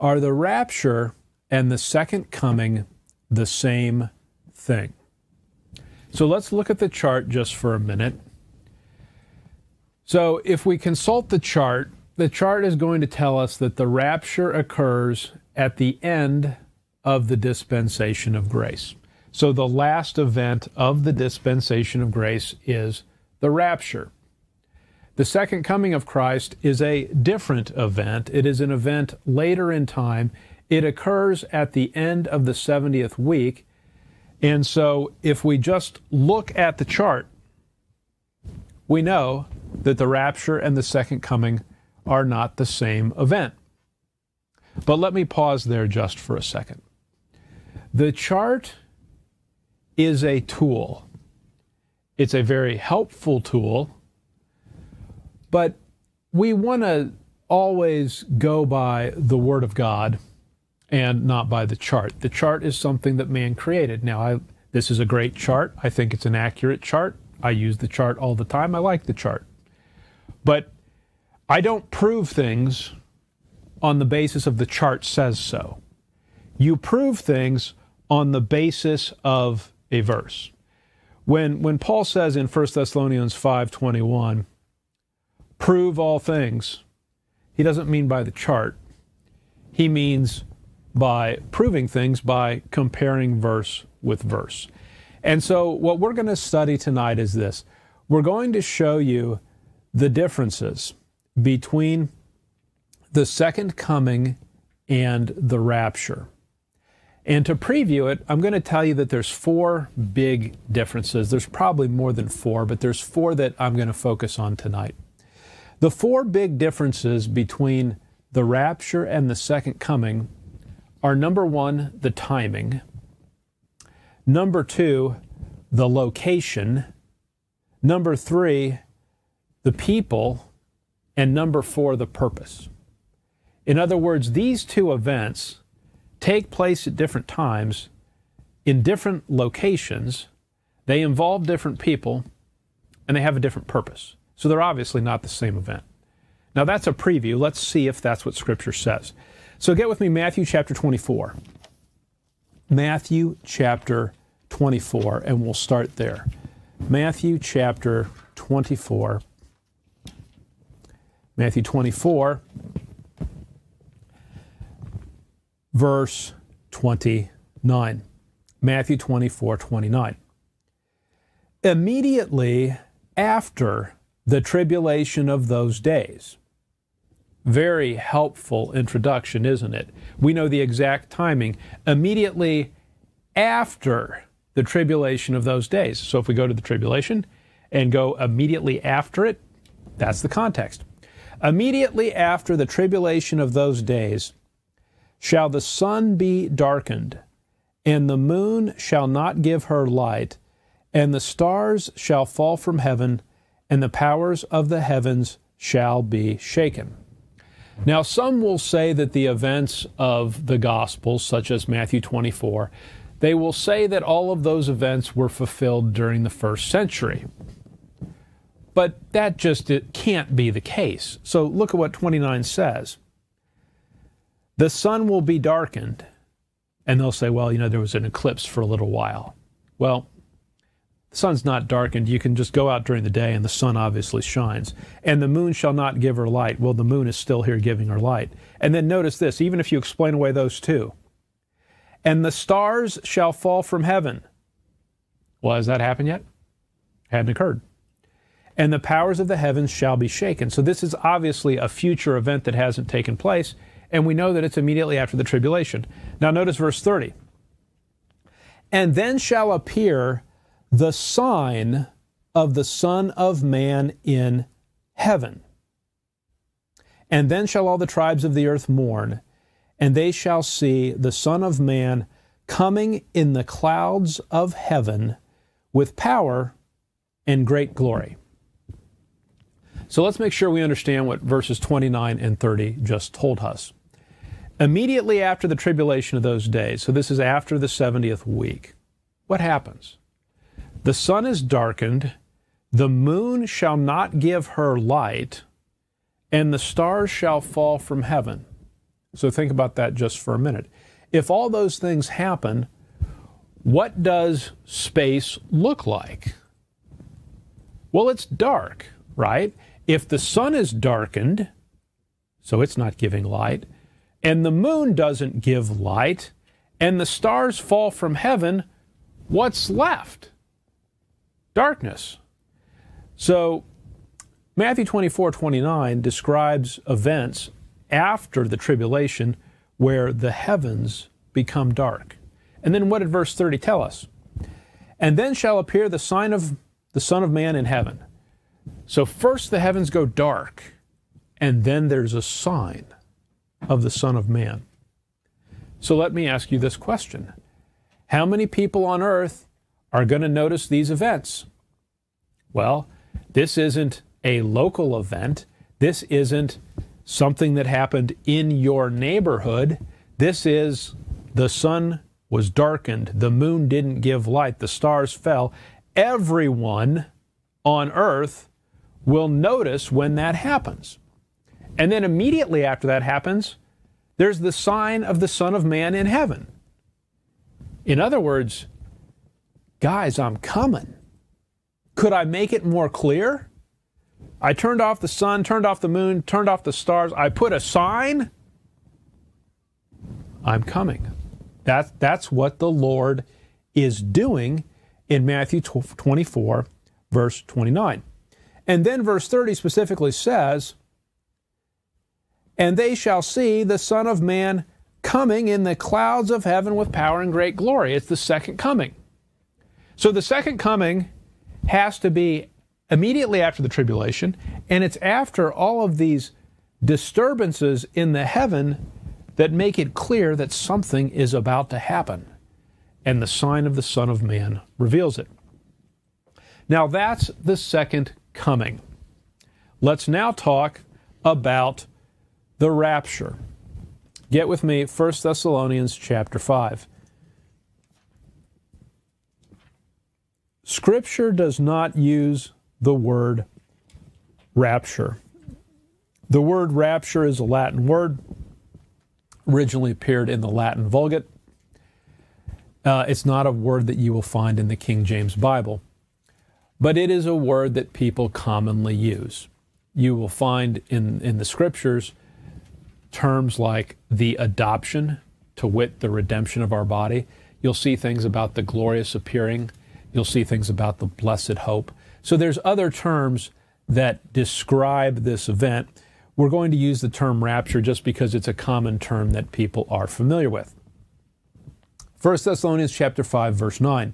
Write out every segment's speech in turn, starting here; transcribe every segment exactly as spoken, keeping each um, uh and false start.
Are the rapture and the second coming the same thing? So let's look at the chart just for a minute. So if we consult the chart, the chart is going to tell us that the rapture occurs at the end of the dispensation of grace. So the last event of the dispensation of grace is the rapture. The second coming of Christ is a different event. It is an event later in time. It occurs at the end of the seventieth week. And so if we just look at the chart, we know that the rapture and the second coming are not the same event. But let me pause there just for a second. The chart is a tool. It's a very helpful tool, but we want to always go by the Word of God and not by the chart. The chart is something that man created. Now, I, this is a great chart. I think it's an accurate chart. I use the chart all the time. I like the chart. But I don't prove things on the basis of the chart says so. You prove things on the basis of a verse. When, when Paul says in First Thessalonians five twenty-one, prove all things, he doesn't mean by the chart. He means by proving things by comparing verse with verse. And so what we're going to study tonight is this. We're going to show you the differences between the second coming and the rapture. And to preview it, I'm going to tell you that there's four big differences. There's probably more than four, but there's four that I'm going to focus on tonight. The four big differences between the rapture and the second coming are, number one, the timing. Number two, the location. Number three, the people. And number four, the purpose. In other words, these two events take place at different times, in different locations. They involve different people, and they have a different purpose. So they're obviously not the same event. Now that's a preview. Let's see if that's what Scripture says. So get with me, Matthew chapter twenty-four. Matthew chapter twenty-four, and we'll start there. Matthew chapter twenty-four. Matthew twenty-four, verse twenty-nine. Matthew twenty-four, twenty-nine. Immediately after the tribulation of those days. Very helpful introduction, isn't it? We know the exact timing. Immediately after the tribulation of those days. So if we go to the tribulation and go immediately after it, that's the context. Immediately after the tribulation of those days shall the sun be darkened, and the moon shall not give her light, and the stars shall fall from heaven, and the powers of the heavens shall be shaken. Now, some will say that the events of the Gospels, such as Matthew twenty-four, they will say that all of those events were fulfilled during the first century. But that just it can't be the case. So look at what twenty-nine says. The sun will be darkened. And they'll say, well, you know, there was an eclipse for a little while. Well, the sun's not darkened. You can just go out during the day, and the sun obviously shines. And the moon shall not give her light. Well, the moon is still here giving her light. And then notice this, even if you explain away those two. And the stars shall fall from heaven. Well, has that happened yet? Hadn't occurred. And the powers of the heavens shall be shaken. So this is obviously a future event that hasn't taken place, and we know that it's immediately after the tribulation. Now notice verse thirty. And then shall appear the sign of the Son of Man in heaven. And then shall all the tribes of the earth mourn, and they shall see the Son of Man coming in the clouds of heaven with power and great glory. So let's make sure we understand what verses twenty-nine and thirty just told us. Immediately after the tribulation of those days, so this is after the seventieth week, what happens? The sun is darkened, the moon shall not give her light, and the stars shall fall from heaven. So think about that just for a minute. If all those things happen, what does space look like? Well, it's dark, right? If the sun is darkened, so it's not giving light, and the moon doesn't give light, and the stars fall from heaven, what's left? Darkness. So Matthew twenty-four twenty-nine describes events after the tribulation where the heavens become dark. And then what did verse thirty tell us? And then shall appear the sign of the Son of Man in heaven. So first the heavens go dark, and then there's a sign of the Son of Man. So let me ask you this question. How many people on earth are going to notice these events? Well, this isn't a local event. This isn't something that happened in your neighborhood. This is the sun was darkened, the moon didn't give light, the stars fell. Everyone on earth will notice when that happens. And then immediately after that happens, there's the sign of the Son of Man in heaven. In other words, guys, I'm coming. Could I make it more clear? I turned off the sun, turned off the moon, turned off the stars. I put a sign. I'm coming. That, that's what the Lord is doing in Matthew twenty-four, verse twenty-nine. And then verse thirty specifically says, and they shall see the Son of Man coming in the clouds of heaven with power and great glory. It's the second coming. So the second coming has to be immediately after the tribulation, and it's after all of these disturbances in the heaven that make it clear that something is about to happen. And the sign of the Son of Man reveals it. Now that's the second coming. Let's now talk about the rapture. Get with me, First Thessalonians chapter five. Scripture does not use the word rapture. The word rapture is a Latin word, originally appeared in the Latin Vulgate. Uh, it's not a word that you will find in the King James Bible, but it is a word that people commonly use. You will find in, in the Scriptures terms like the adoption, to wit, the redemption of our body. You'll see things about the glorious appearing. You'll see things about the blessed hope. So there's other terms that describe this event. We're going to use the term rapture just because it's a common term that people are familiar with. First Thessalonians chapter five, verse nine.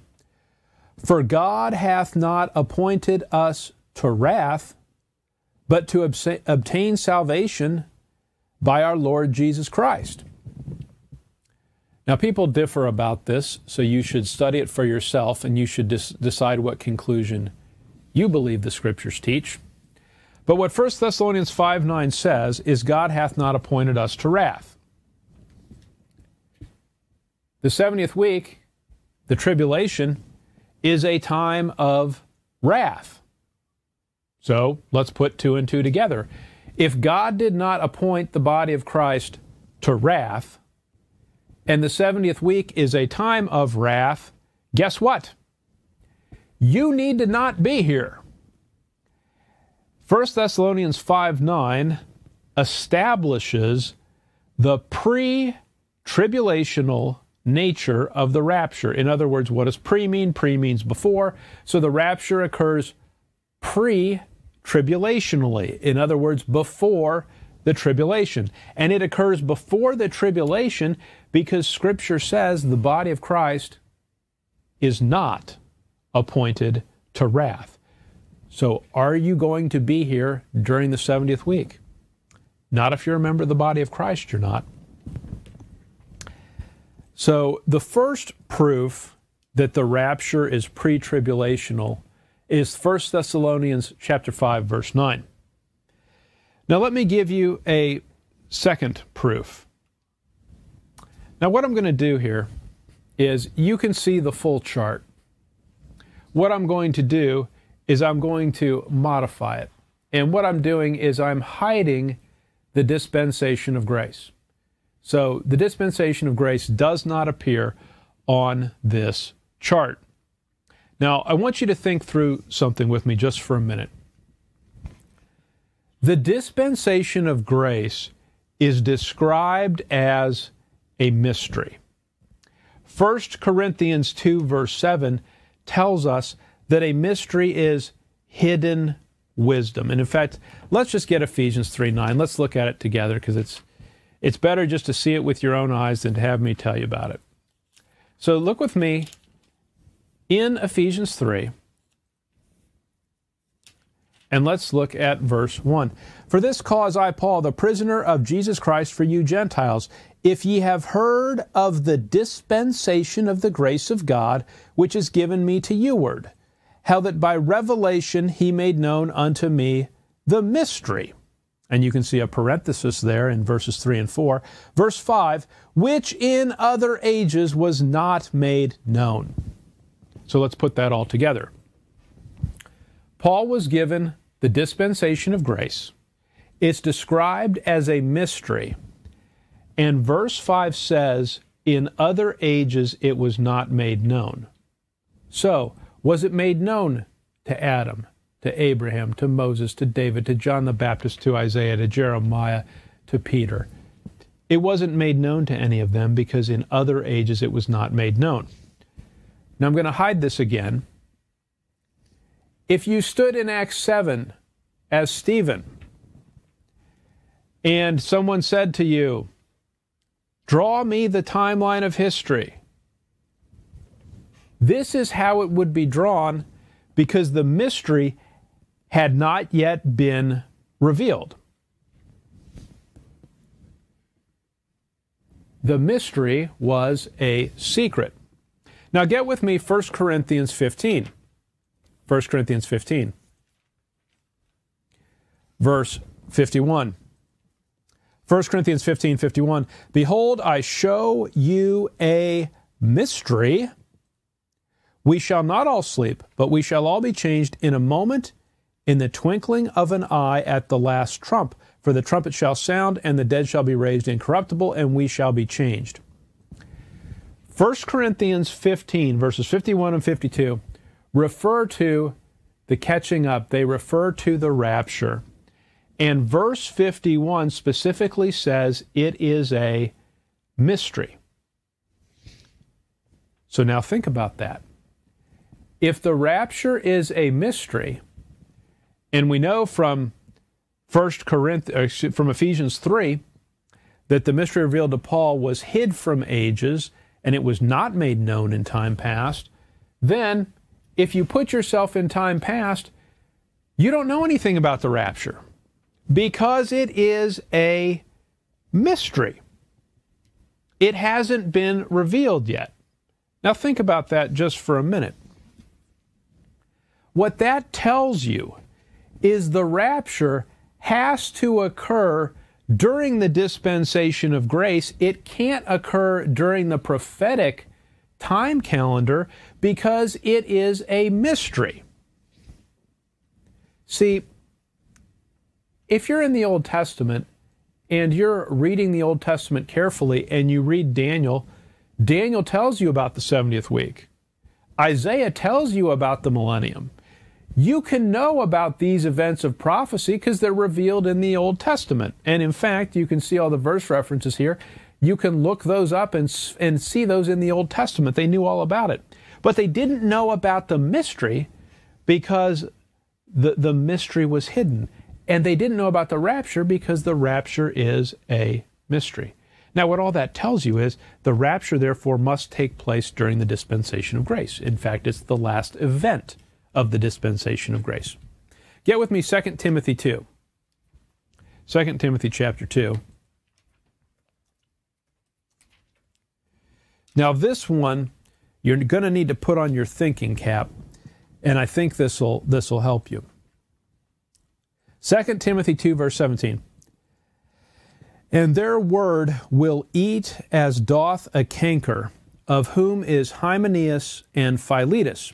For God hath not appointed us to wrath, but to obtain salvation by our Lord Jesus Christ. Now, people differ about this, so you should study it for yourself, and you should decide what conclusion you believe the Scriptures teach. But what First Thessalonians five nine says is, God hath not appointed us to wrath. The seventieth week, the tribulation, is a time of wrath. So let's put two and two together. If God did not appoint the body of Christ to wrath, and the seventieth week is a time of wrath, guess what? You need to not be here. First Thessalonians five nine establishes the pre-tribulational nature of the rapture. In other words, what does pre mean? Pre means before. So the rapture occurs pre-tribulationally. In other words, before the tribulation. And it occurs before the tribulation because Scripture says the body of Christ is not appointed to wrath. So are you going to be here during the seventieth week? Not if you're a member of the body of Christ, you're not. So the first proof that the rapture is pre-tribulational is First Thessalonians chapter five, verse nine. Now let me give you a second proof. Now what I'm going to do here is you can see the full chart. What I'm going to do is I'm going to modify it. And what I'm doing is I'm hiding the dispensation of grace. So the dispensation of grace does not appear on this chart. Now, I want you to think through something with me just for a minute. The dispensation of grace is described as a mystery. First Corinthians two verse seven tells us that a mystery is hidden wisdom. And in fact, let's just get Ephesians three nine. Let's look at it together, because it's, it's better just to see it with your own eyes than to have me tell you about it. So look with me in Ephesians three, and let's look at verse one. For this cause I, Paul, the prisoner of Jesus Christ for you Gentiles, if ye have heard of the dispensation of the grace of God, which is given me to youward, how that by revelation he made known unto me the mystery. And you can see a parenthesis there in verses three and four. Verse five, which in other ages was not made known. So let's put that all together. Paul was given the dispensation of grace. It's described as a mystery. And verse five says, in other ages it was not made known. So, was it made known to Adam, to Abraham, to Moses, to David, to John the Baptist, to Isaiah, to Jeremiah, to Peter? It wasn't made known to any of them, because in other ages it was not made known. Now I'm going to hide this again. If you stood in Acts seven as Stephen, and someone said to you, draw me the timeline of history. This is how it would be drawn, because the mystery had not yet been revealed. The mystery was a secret. Now get with me First Corinthians fifteen. First Corinthians fifteen. Verse fifty-one. First Corinthians fifteen fifty-one, behold, I show you a mystery. We shall not all sleep, but we shall all be changed in a moment, in the twinkling of an eye, at the last trump. For the trumpet shall sound, and the dead shall be raised incorruptible, and we shall be changed. First Corinthians fifteen, verses fifty-one and fifty-two, refer to the catching up. They refer to the rapture. And verse fifty-one specifically says it is a mystery. So now think about that. If the rapture is a mystery, and we know from First Corinthians, from Ephesians three that the mystery revealed to Paul was hid from ages and it was not made known in time past, then if you put yourself in time past, you don't know anything about the rapture, because it is a mystery. It hasn't been revealed yet. Now think about that just for a minute. What that tells you is the rapture has to occur during the dispensation of grace. It can't occur during the prophetic time calendar, because it is a mystery. See, if you're in the Old Testament and you're reading the Old Testament carefully and you read Daniel, Daniel tells you about the seventieth week. Isaiah tells you about the millennium. You can know about these events of prophecy because they're revealed in the Old Testament. And in fact, you can see all the verse references here. You can look those up and, and see those in the Old Testament. They knew all about it. But they didn't know about the mystery, because the, the mystery was hidden. And they didn't know about the rapture, because the rapture is a mystery. Now, what all that tells you is the rapture, therefore, must take place during the dispensation of grace. In fact, it's the last event of the dispensation of grace. Get with me Second Timothy two. Second Timothy chapter two. Now, this one, you're going to need to put on your thinking cap, and I think this will this will help you. Second Timothy two, verse seventeen. And their word will eat as doth a canker, of whom is Hymenaeus and Philetus.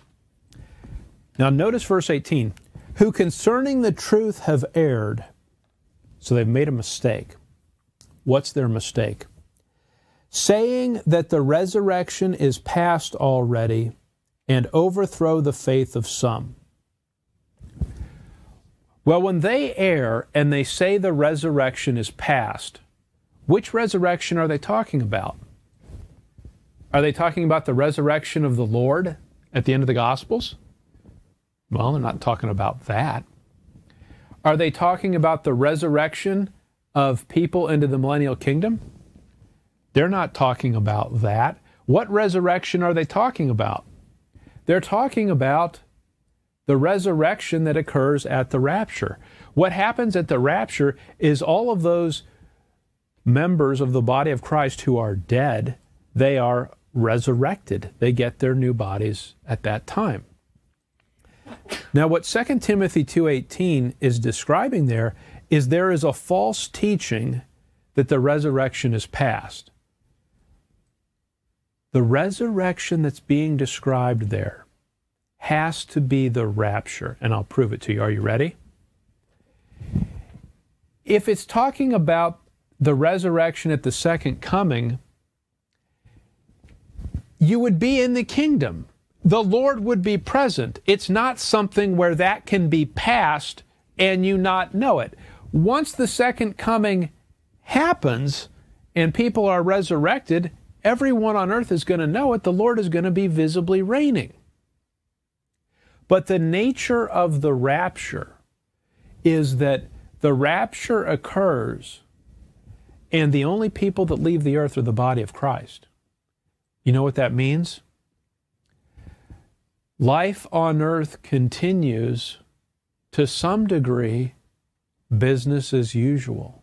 Now notice verse eighteen. Who concerning the truth have erred. So they've made a mistake. What's their mistake? saying that the resurrection is past already, and overthrow the faith of some. Well, when they err and they say the resurrection is past, which resurrection are they talking about? Are they talking about the resurrection of the Lord at the end of the Gospels? Well, they're not talking about that. Are they talking about the resurrection of people into the millennial kingdom? They're not talking about that. What resurrection are they talking about? They're talking about the resurrection that occurs at the rapture. What happens at the rapture is all of those members of the body of Christ who are dead, they are resurrected. They get their new bodies at that time. Now, what Second Timothy two eighteen is describing there is there is a false teaching that the resurrection is past. The resurrection that's being described there has to be the rapture, and I'll prove it to you. Are you ready? If it's talking about the resurrection at the second coming, you would be in the kingdom. The Lord would be present. It's not something where that can be passed and you not know it. Once the second coming happens and people are resurrected, everyone on earth is going to know it. The Lord is going to be visibly reigning. But the nature of the rapture is that the rapture occurs and the only people that leave the earth are the body of Christ. You know what that means? Life on earth continues, to some degree, business as usual.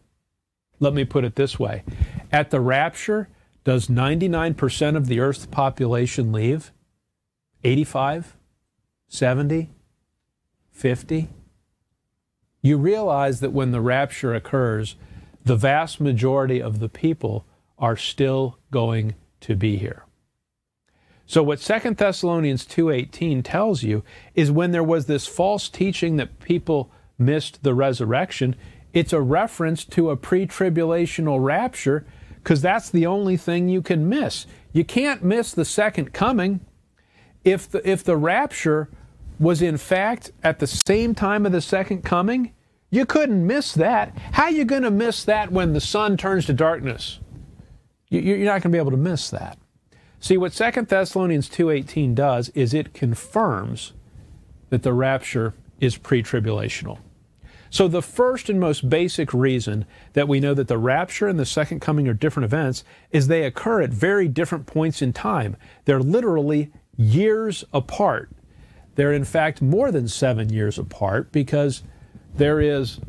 Let me put it this way. At the rapture, does ninety-nine percent of the earth's population leave? eighty-five? seventy? fifty? You realize that when the rapture occurs, the vast majority of the people are still going to be here. So what Second Thessalonians two eighteen tells you is when there was this false teaching that people missed the resurrection, it's a reference to a pre-tribulational rapture because that's the only thing you can miss. You can't miss the second coming. If the, if the rapture was in fact at the same time of the second coming, you couldn't miss that. How are you going to miss that when the sun turns to darkness? You, you're not going to be able to miss that. See, what Second Thessalonians two eighteen does is it confirms that the rapture is pre-tribulational. So the first and most basic reason that we know that the rapture and the second coming are different events is they occur at very different points in time. They're literally years apart. They're in fact more than seven years apart because there is,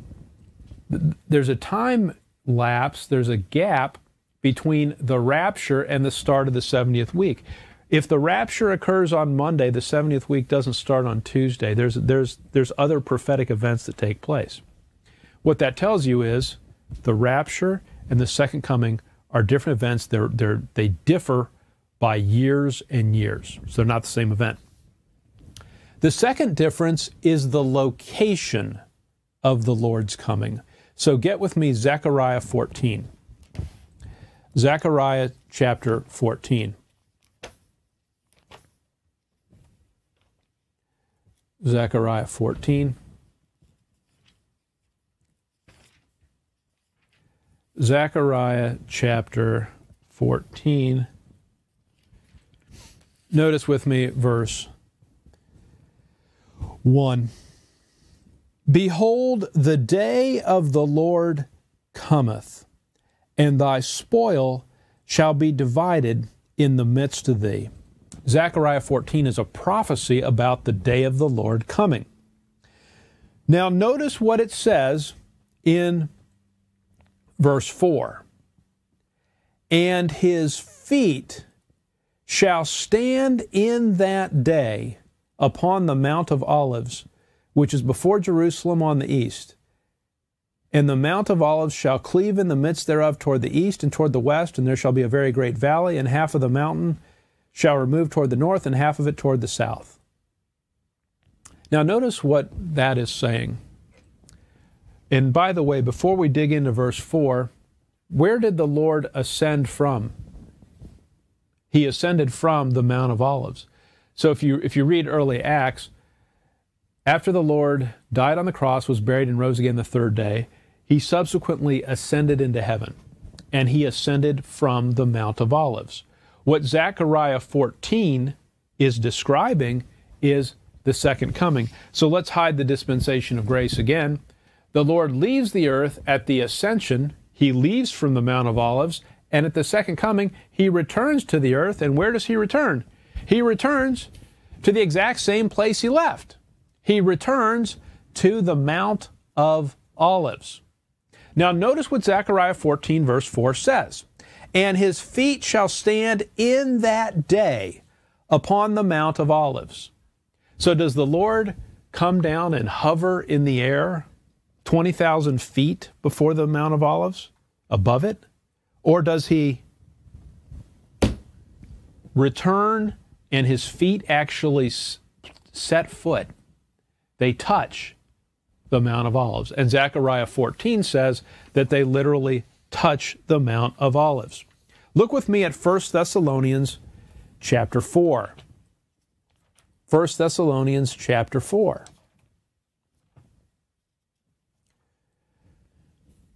there's a time lapse, there's a gap between the rapture and the start of the seventieth week. If the rapture occurs on Monday, the seventieth week doesn't start on Tuesday. There's, there's, there's other prophetic events that take place. What that tells you is the rapture and the second coming are different events. They're, they're, they differ by years and years, so they're not the same event. The second difference is the location of the Lord's coming. So get with me Zechariah fourteen. Zechariah chapter fourteen. Zechariah fourteen. Zechariah chapter fourteen. Notice with me verse one. Behold, the day of the Lord cometh, and thy spoil shall be divided in the midst of thee. Zechariah fourteen is a prophecy about the day of the Lord coming. Now notice what it says in verse four. And his feet shall stand in that day upon the Mount of Olives, which is before Jerusalem on the east. And the Mount of Olives shall cleave in the midst thereof toward the east and toward the west, and there shall be a very great valley, and half of the mountain shall remove toward the north, and half of it toward the south. Now notice what that is saying. And by the way, before we dig into verse four, where did the Lord ascend from? He ascended from the Mount of Olives. So if you, if you read early Acts, after the Lord died on the cross, was buried, and rose again the third day, he subsequently ascended into heaven, and he ascended from the Mount of Olives. What Zechariah fourteen is describing is the second coming. So let's hide the dispensation of grace again. The Lord leaves the earth at the ascension. He leaves from the Mount of Olives, and at the second coming, he returns to the earth. And where does he return? He returns to the exact same place he left. He returns to the Mount of Olives. Now notice what Zechariah fourteen verse four says, "And his feet shall stand in that day upon the Mount of Olives." So does the Lord come down and hover in the air twenty thousand feet before the Mount of Olives, above it? Or does he return and his feet actually set foot? They touch the Mount of Olives. And Zechariah fourteen says that they literally touch the Mount of Olives. Look with me at First Thessalonians chapter four. First Thessalonians chapter four.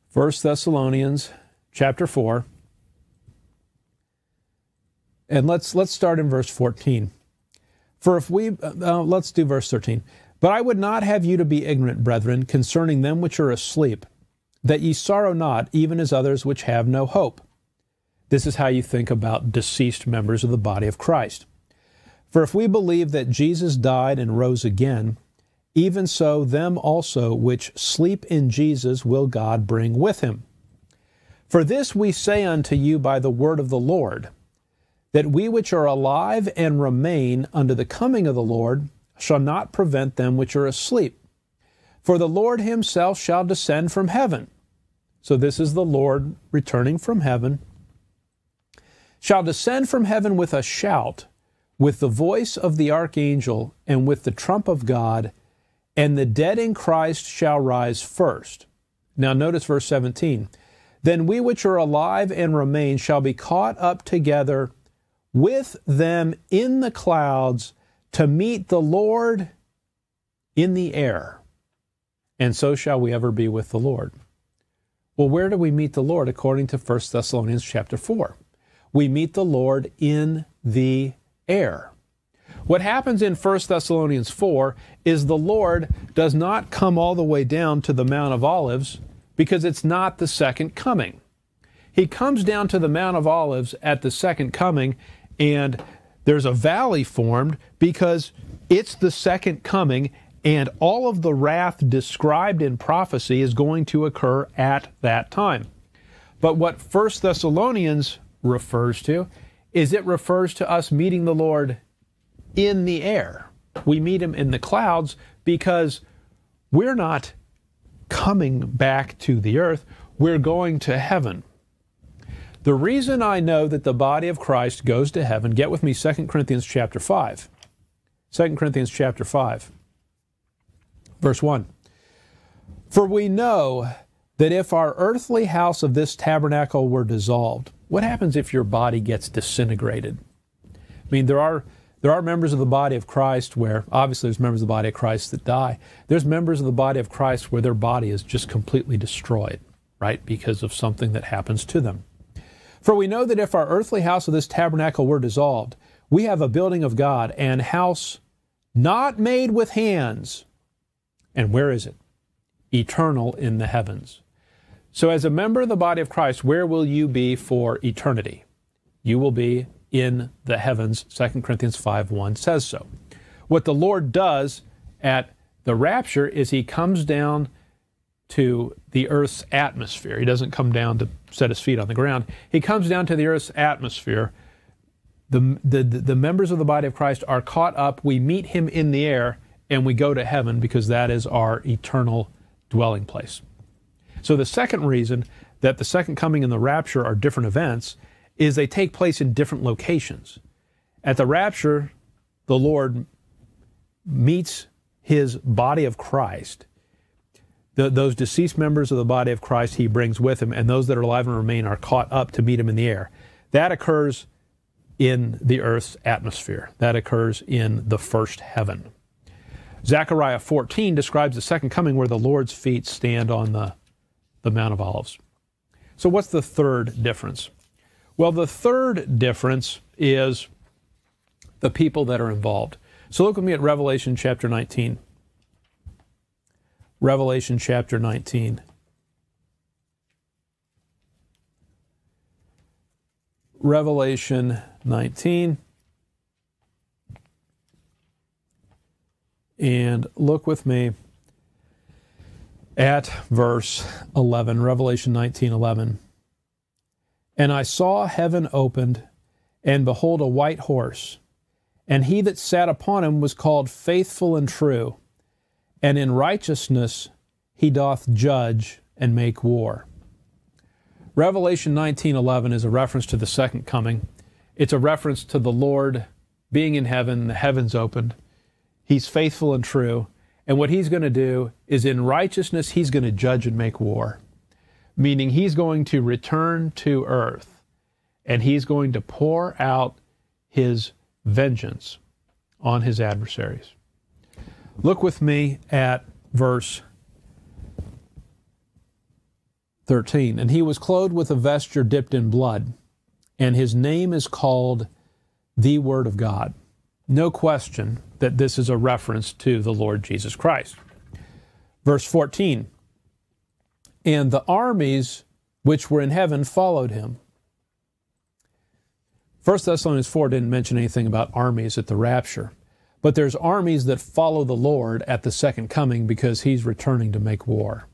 First Thessalonians chapter four, and let's let's start in verse fourteen. For if we uh, let's do verse thirteen. But I would not have you to be ignorant, brethren, concerning them which are asleep, that ye sorrow not, even as others which have no hope. This is how you think about deceased members of the body of Christ. For if we believe that Jesus died and rose again, even so, them also which sleep in Jesus will God bring with him. For this we say unto you by the word of the Lord, that we which are alive and remain unto the coming of the Lord shall not prevent them which are asleep. For the Lord himself shall descend from heaven. So this is the Lord returning from heaven. Shall descend from heaven with a shout, with the voice of the archangel, and with the trump of God, and the dead in Christ shall rise first. Now notice verse seventeen. Then we which are alive and remain shall be caught up together with them in the clouds to meet the Lord in the air. And so shall we ever be with the Lord. Well, where do we meet the Lord according to First Thessalonians chapter four? We meet the Lord in the air. What happens in First Thessalonians four is the Lord does not come all the way down to the Mount of Olives because it's not the second coming. He comes down to the Mount of Olives at the second coming, and there's a valley formed because it's the second coming, and all of the wrath described in prophecy is going to occur at that time. But what First Thessalonians refers to is it refers to us meeting the Lord in the air. We meet him in the clouds because we're not coming back to the earth. We're going to heaven. The reason I know that the body of Christ goes to heaven, get with me Second Corinthians chapter five. Second Corinthians chapter five, verse one. For we know that if our earthly house of this tabernacle were dissolved, what happens if your body gets disintegrated? I mean, there are There are members of the body of Christ where, obviously there's members of the body of Christ that die. There's members of the body of Christ where their body is just completely destroyed, right? Because of something that happens to them. For we know that if our earthly house of this tabernacle were dissolved, we have a building of God and house not made with hands. And where is it? Eternal in the heavens. So as a member of the body of Christ, where will you be for eternity? You will be in the heavens. Second Corinthians five one says so. What the Lord does at the rapture is he comes down to the earth's atmosphere. He doesn't come down to set his feet on the ground. He comes down to the earth's atmosphere. The, the, the members of the body of Christ are caught up. We meet him in the air and we go to heaven because that is our eternal dwelling place. So the second reason that the second coming and the rapture are different events is they take place in different locations. At the rapture, the Lord meets his body of Christ. The, those deceased members of the body of Christ he brings with him, and those that are alive and remain are caught up to meet him in the air. That occurs in the earth's atmosphere. That occurs in the first heaven. Zechariah fourteen describes the second coming where the Lord's feet stand on the, the Mount of Olives. So what's the third difference? Well, the third difference is the people that are involved. So look with me at Revelation chapter nineteen. Revelation chapter nineteen. Revelation nineteen. And look with me at verse eleven, Revelation nineteen eleven. And I saw heaven opened, and behold, a white horse. And he that sat upon him was called Faithful and True. And in righteousness he doth judge and make war. Revelation nineteen eleven is a reference to the second coming. It's a reference to the Lord being in heaven, the heavens opened. He's faithful and true. And what he's going to do is in righteousness, he's going to judge and make war. Meaning he's going to return to earth and he's going to pour out his vengeance on his adversaries. Look with me at verse thirteen. And he was clothed with a vesture dipped in blood, and his name is called the Word of God. No question that this is a reference to the Lord Jesus Christ. Verse fourteen. And the armies which were in heaven followed him. First Thessalonians four didn't mention anything about armies at the rapture. But there's armies that follow the Lord at the second coming because he's returning to make war.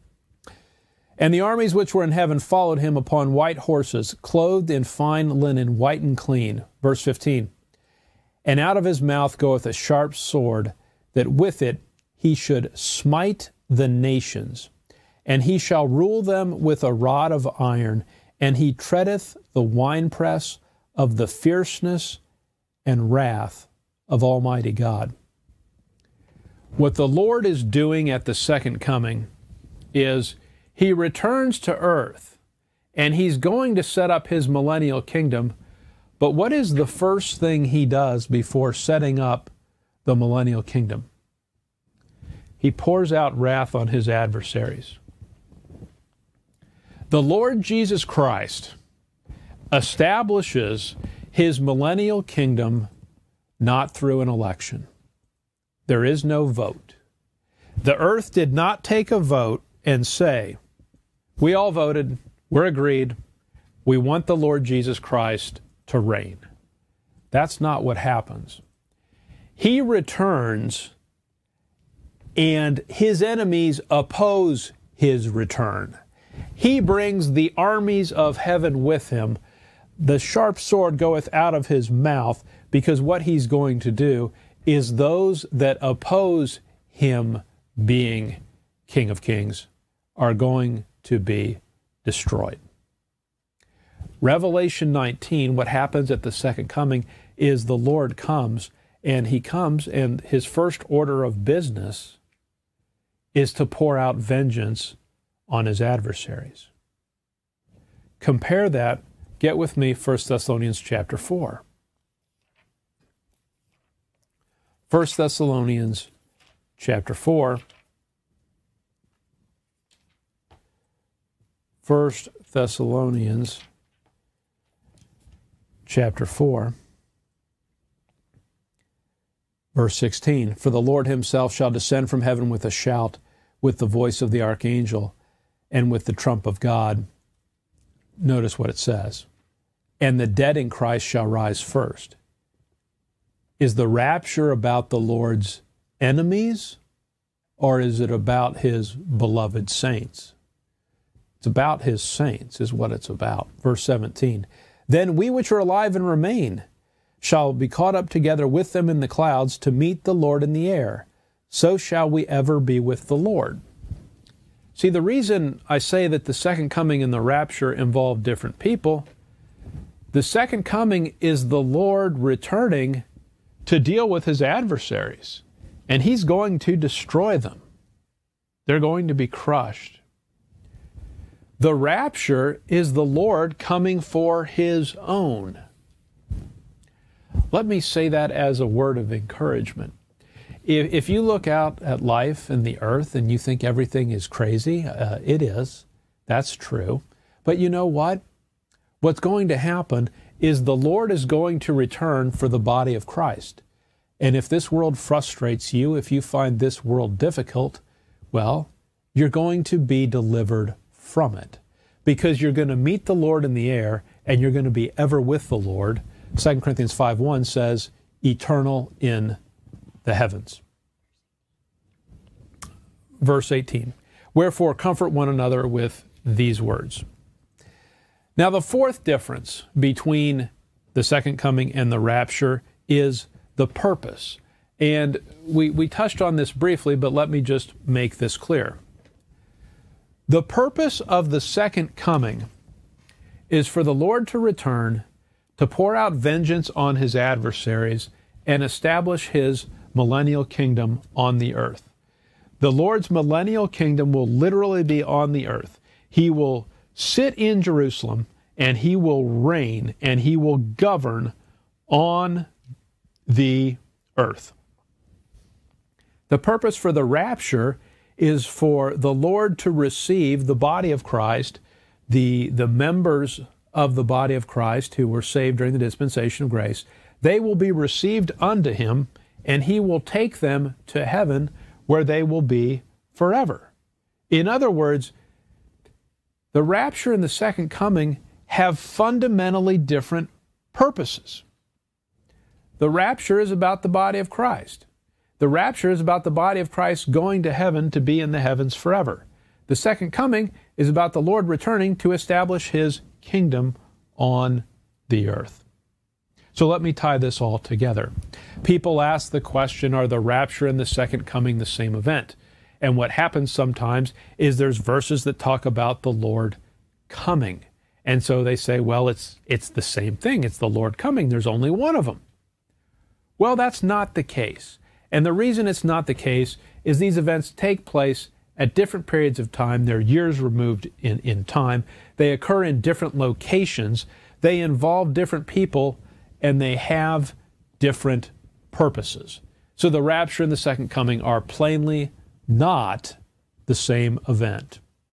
And the armies which were in heaven followed him upon white horses, clothed in fine linen, white and clean. Verse fifteen. And out of his mouth goeth a sharp sword, that with it he should smite the nations. And he shall rule them with a rod of iron, and he treadeth the winepress of the fierceness and wrath of Almighty God. What the Lord is doing at the second coming is he returns to earth and he's going to set up his millennial kingdom. But what is the first thing he does before setting up the millennial kingdom? He pours out wrath on his adversaries. The Lord Jesus Christ establishes his millennial kingdom not through an election. There is no vote. The earth did not take a vote and say, we all voted, we're agreed, we want the Lord Jesus Christ to reign. That's not what happens. He returns and his enemies oppose his return. He brings the armies of heaven with him. The sharp sword goeth out of his mouth, because what he's going to do is those that oppose him being King of Kings are going to be destroyed. Revelation nineteen, what happens at the second coming is the Lord comes, and he comes, and his first order of business is to pour out vengeance on his adversaries. Compare that, get with me, First Thessalonians chapter four. First Thessalonians chapter four. First Thessalonians chapter four. Verse sixteen. For the Lord himself shall descend from heaven with a shout, with the voice of the archangel, and with the trump of God. Notice what it says. And the dead in Christ shall rise first. Is the rapture about the Lord's enemies, or is it about his beloved saints? It's about his saints is what it's about. Verse seventeen, then we which are alive and remain shall be caught up together with them in the clouds to meet the Lord in the air. So shall we ever be with the Lord. See, the reason I say that the second coming and the rapture involve different people, the second coming is the Lord returning to deal with his adversaries, and he's going to destroy them. They're going to be crushed. The rapture is the Lord coming for his own. Let me say that as a word of encouragement. If, if you look out at life and the earth and you think everything is crazy, uh, it is. That's true. But you know what? What's going to happen is the Lord is going to return for the body of Christ. And if this world frustrates you, if you find this world difficult, well, you're going to be delivered from it, because you're going to meet the Lord in the air and you're going to be ever with the Lord. Second Corinthians five one says, eternal in the heavens. Verse eighteen, wherefore comfort one another with these words. Now the fourth difference between the second coming and the rapture is the purpose. And we, we touched on this briefly, but let me just make this clear. The purpose of the second coming is for the Lord to return, to pour out vengeance on his adversaries and establish his millennial kingdom on the earth. The Lord's millennial kingdom will literally be on the earth. He will sit in Jerusalem and he will reign and he will govern on the earth. The purpose for the rapture is for the Lord to receive the body of Christ, the, the members of the body of Christ who were saved during the dispensation of grace. They will be received unto him, and he will take them to heaven where they will be forever. In other words, the rapture and the second coming have fundamentally different purposes. The rapture is about the body of Christ. The rapture is about the body of Christ going to heaven to be in the heavens forever. The second coming is about the Lord returning to establish his kingdom on the earth. So let me tie this all together. People ask the question, are the rapture and the second coming the same event? And what happens sometimes is there's verses that talk about the Lord coming. And so they say, well, it's, it's the same thing. It's the Lord coming. There's only one of them. Well, that's not the case. And the reason it's not the case is these events take place at different periods of time. They're years removed in, in time. They occur in different locations. They involve different people, and they have different purposes. So the rapture and the second coming are plainly not the same event.